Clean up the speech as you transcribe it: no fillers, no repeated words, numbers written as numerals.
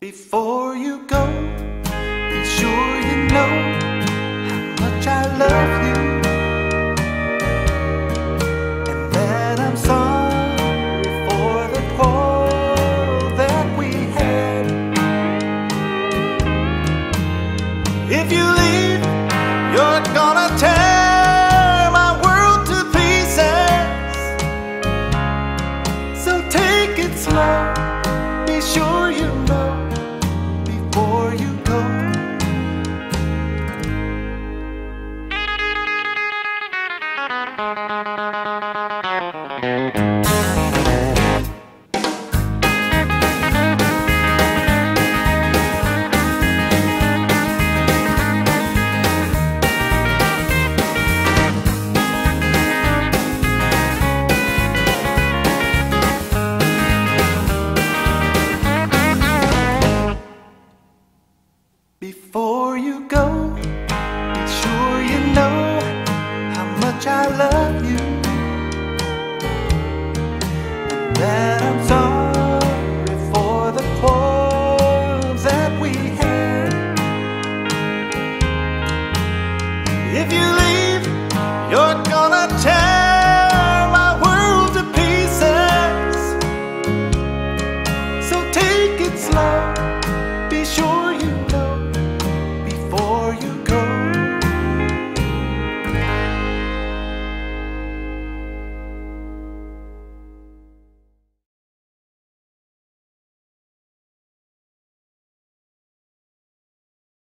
Before you go, be sure you know how much I love you, and that I'm sorry for the quarrel that we had. If you leave, you're gonna tear my world to pieces, so take it slow.